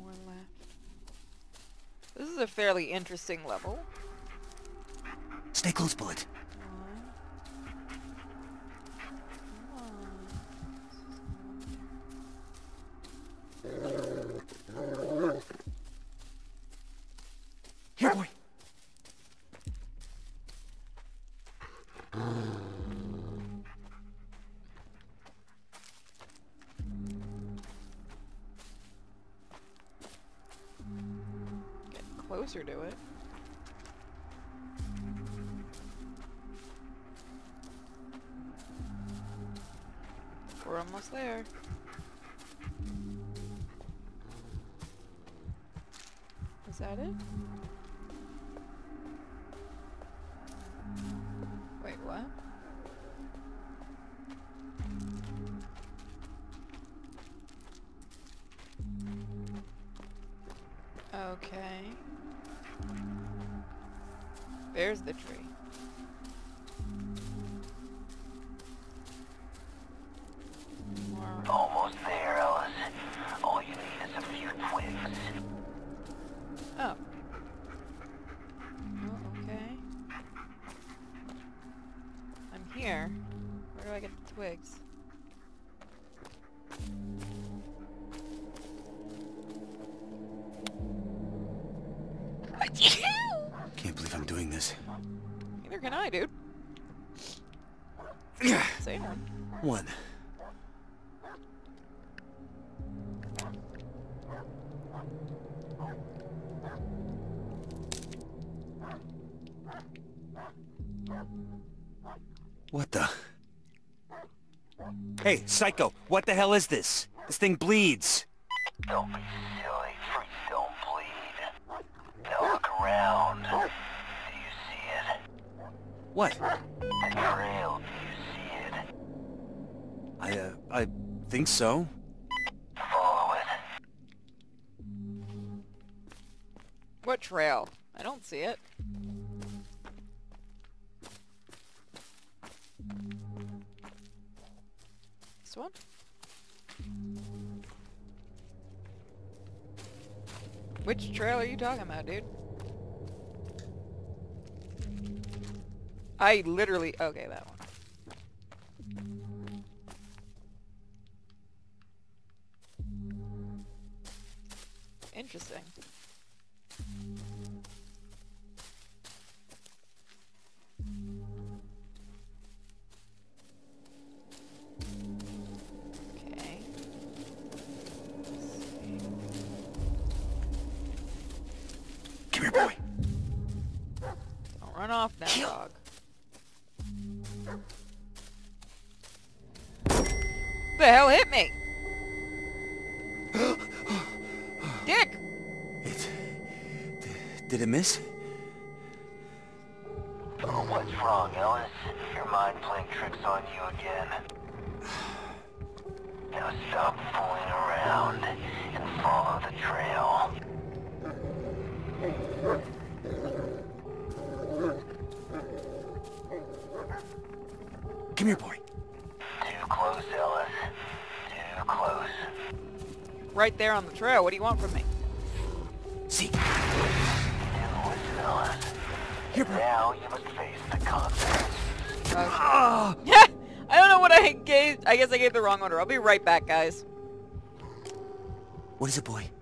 More left. This is a fairly interesting level. Stay close, Bullet. Here, boy. Get closer to it. almost there. Is that it? Wait, what? Okay. There's the tree. Almost there, Alice. All you need is a few twigs. Oh. Oh, okay. I'm here. Where do I get the twigs? Can't believe I'm doing this. Neither can I, dude. Same one. One. What the? Hey, Psycho, what the hell is this? This thing bleeds. Don't be silly, freaks don't bleed. Now look around. Do you see it? What? The trail, do you see it? I, uh, I think so. Follow it. What trail? I don't see it. This one? Which trail are you talking about, dude? I literally... Okay, that one. Interesting. Run off now, dog. The hell hit me? Dick! It... Did it miss? Oh, what's wrong, Ellis? Your mind playing tricks on you again. Now stop fooling around and follow the trail. Come here, boy. Too close, Ellis. Too close. Right there on the trail. What do you want from me? See? Now listen, Ellis. Here, boy. Now you must face the consequences. Okay. Ah! Yeah! I don't know what I gave. I guess I gave the wrong order. I'll be right back, guys. What is it, boy?